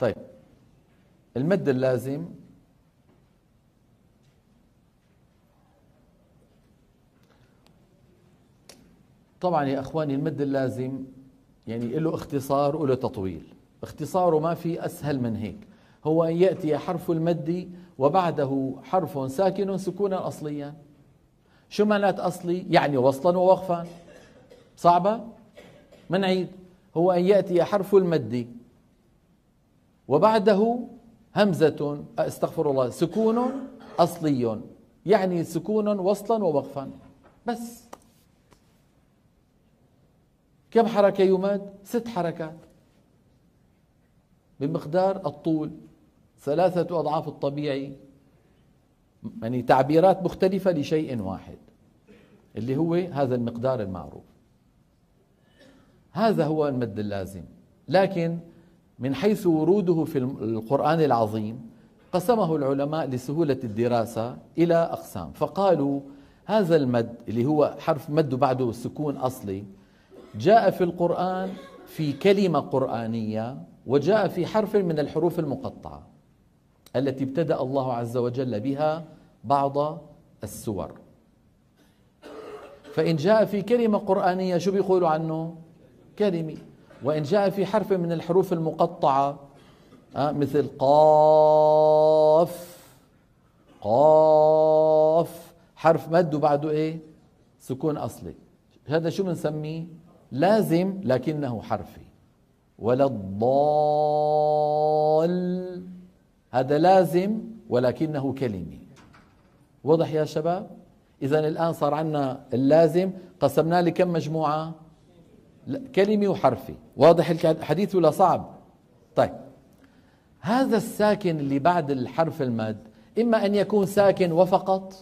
طيب المد اللازم طبعا يا اخواني، المد اللازم يعني له اختصار وله تطويل، اختصاره ما في اسهل من هيك، هو ان ياتي حرف المد وبعده حرف ساكن سكونا اصليا. شو معنات اصلي؟ يعني وصلا ووقفا. صعبه؟ منعيد، هو ان ياتي حرف المد وبعده همزه، استغفر الله، سكون اصلي، يعني سكون وصلا ووقفا. بس كم حركة يماد؟ 6 حركات بمقدار الطول، 3 أضعاف الطبيعي، يعني تعبيرات مختلفة لشيء واحد اللي هو هذا المقدار المعروف. هذا هو المد اللازم، لكن من حيث وروده في القرآن العظيم قسمه العلماء لسهولة الدراسة إلى أقسام، فقالوا هذا المد اللي هو حرف مد بعده سكون أصلي جاء في القرآن في كلمة قرآنية، وجاء في حرف من الحروف المقطعة التي ابتدأ الله عز وجل بها بعض السور. فإن جاء في كلمة قرآنية شو بيقولوا عنه؟ كلمي. وإن جاء في حرف من الحروف المقطعة مثل قاف، قاف حرف مد وبعده إيه؟ سكون أصلي، هذا شو بنسميه؟ لازم لكنه حرفي. ولا الضال، هذا لازم ولكنه كلمي. واضح يا شباب؟ إذا الآن صار عندنا اللازم قسمناه لكم مجموعة؟ كلمي وحرفي. واضح الحديث ولا صعب؟ طيب هذا الساكن اللي بعد الحرف المد إما أن يكون ساكن وفقط،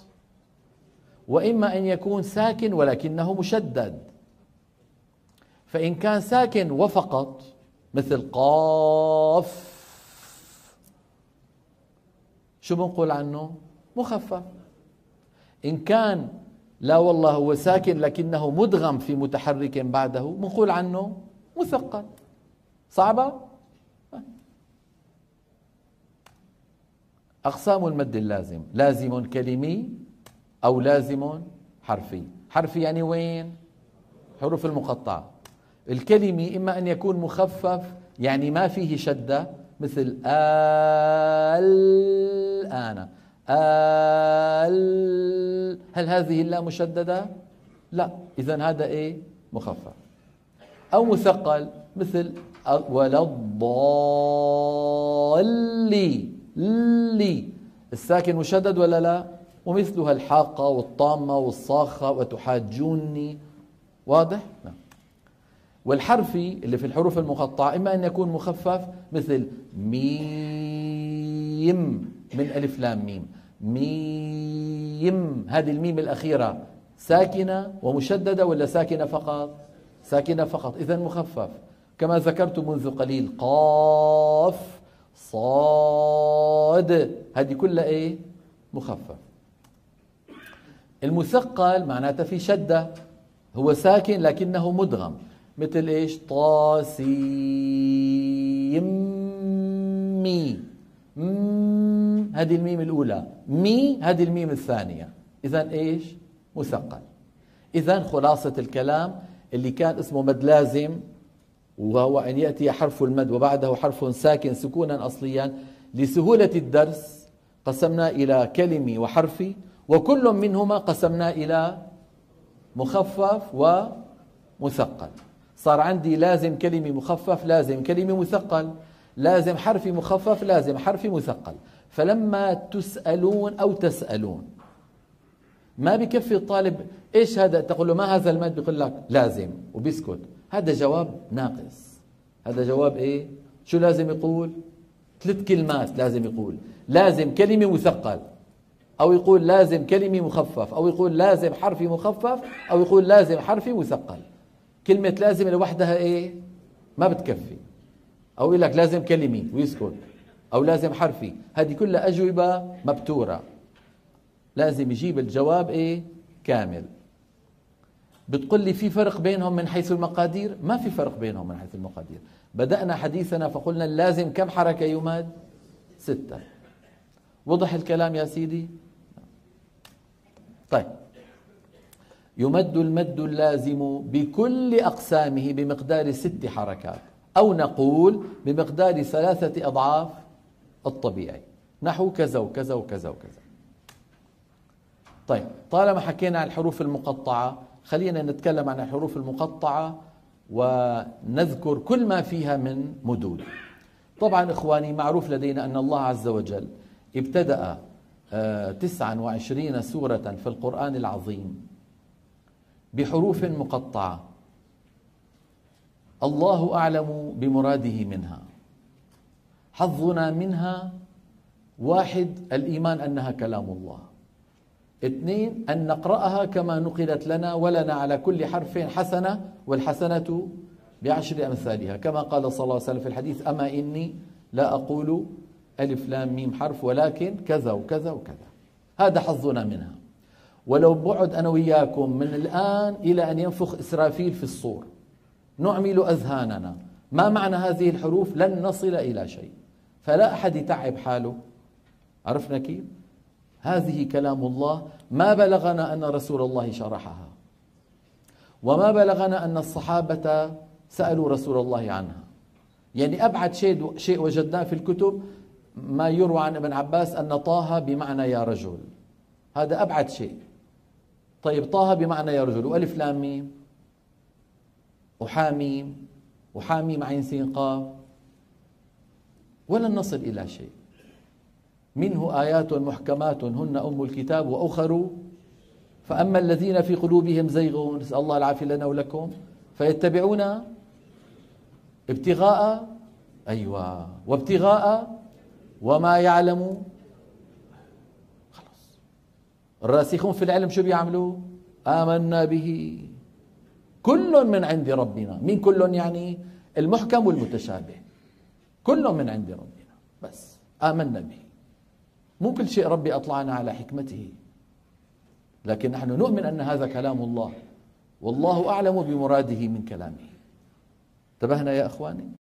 وإما أن يكون ساكن ولكنه مشدد. فإن كان ساكن وفقط مثل قاف شو بنقول عنه؟ مخفف. إن كان لا والله هو ساكن لكنه مدغم في متحرك بعده بنقول عنه مثقل. صعبة؟ أقسام المد اللازم، لازم كلمي أو لازم حرفي. حرفي يعني وين؟ حروف المقطعة. الكلمي إما أن يكون مخفف يعني ما فيه شدة مثل الآن، هل هذه اللام مشددة؟ لا، إذن هذا إيه؟ مخفف. أو مثقل مثل ولا الضالي، لي الساكن مشدد ولا لا؟ ومثلها الحاقة والطامة والصاخة وتحاجوني. واضح؟ نعم. والحرفي اللي في الحروف المقطعة إما أن يكون مخفف مثل ميم من ألف لام ميم، ميم، هذه الميم الأخيرة ساكنة ومشددة ولا ساكنة فقط؟ ساكنة فقط، إذا مخفف. كما ذكرت منذ قليل قاف صاد، هذه كلها إيه؟ مخفف. المثقل معناته في شدة، هو ساكن لكنه مدغم مثل ايش؟ طاسيمي، هذه الميم الأولى، مي هذه الميم الثانية، إذا ايش؟ مثقل. إذا خلاصة الكلام اللي كان اسمه مد لازم وهو أن يأتي حرف المد وبعده حرف ساكن سكونا أصليا، لسهولة الدرس قسمنا إلى كلمي وحرفي، وكل منهما قسمنا إلى مخفف ومثقل. صار عندي لازم كلمي مخفف، لازم كلمي مثقل، لازم حرفي مخفف، لازم حرفي مثقل. فلما تسألون أو تسألون ما بكفي الطالب إيش هذا، تقول له ما هذا المد، بيقول لك لازم وبيسكت، هذا جواب ناقص. هذا جواب إيه؟ شو لازم يقول؟ 3 كلمات لازم يقول، لازم كلمي مثقل، أو يقول لازم كلمي مخفف، أو يقول لازم حرفي مخفف، أو يقول لازم حرفي مثقل. كلمة لازم لوحدها إيه؟ ما بتكفي. أو يقول لك لازم كلمي ويسكت، أو لازم حرفي، هذه كلها أجوبة مبتورة. لازم يجيب الجواب إيه؟ كامل. بتقول لي في فرق بينهم من حيث المقادير؟ ما في فرق بينهم من حيث المقادير، بدأنا حديثنا فقلنا اللازم كم حركة يماد؟ 6. وضح الكلام يا سيدي؟ طيب، يمد المد اللازم بكل أقسامه بمقدار 6 حركات، أو نقول بمقدار 3 أضعاف الطبيعي، نحو كذا وكذا وكذا وكذا. طيب، طالما حكينا عن الحروف المقطعة خلينا نتكلم عن الحروف المقطعة ونذكر كل ما فيها من مدود. طبعا إخواني معروف لدينا أن الله عز وجل ابتدأ 29 سورة في القرآن العظيم بحروف مقطعة، الله أعلم بمراده منها، حظنا منها 1 الإيمان أنها كلام الله، 2 أن نقرأها كما نقلت لنا، ولنا على كل حرف حسنة والحسنة ب10 أمثالها، كما قال صلى الله عليه وسلم في الحديث: أما إني لا أقول ألف لام ميم حرف ولكن كذا وكذا وكذا. هذا حظنا منها. ولو بعد أنا وياكم من الآن إلى أن ينفخ إسرافيل في الصور نعمل أذهاننا ما معنى هذه الحروف لن نصل إلى شيء، فلا أحد يتعب حاله. عرفنا كيف؟ هذه كلام الله، ما بلغنا أن رسول الله شرحها، وما بلغنا أن الصحابة سألوا رسول الله عنها. يعني أبعد شيء وجدناه في الكتب ما يروى عن ابن عباس أن طه بمعنى يا رجل، هذا أبعد شيء. طيب، طه بمعنى يا رجل، وألف لام ميم وحاميم وحاميم عين سين قاف، ولن نصل إلى شيء. منه آيات محكمات هن أم الكتاب وأخر فأما الذين في قلوبهم زيغ، نسأل الله العافية لنا ولكم، فيتبعون ابتغاء وابتغاء وما يعلم، خلص الراسخون في العلم شو بيعملوا؟ آمنا به كل من عند ربنا. مين كل؟ يعني المحكم والمتشابه، كل من عند ربنا، بس آمنا به. مو كل شيء ربي أطلعنا على حكمته، لكن نحن نؤمن أن هذا كلام الله، والله أعلم بمراده من كلامه. انتبهنا يا أخواني؟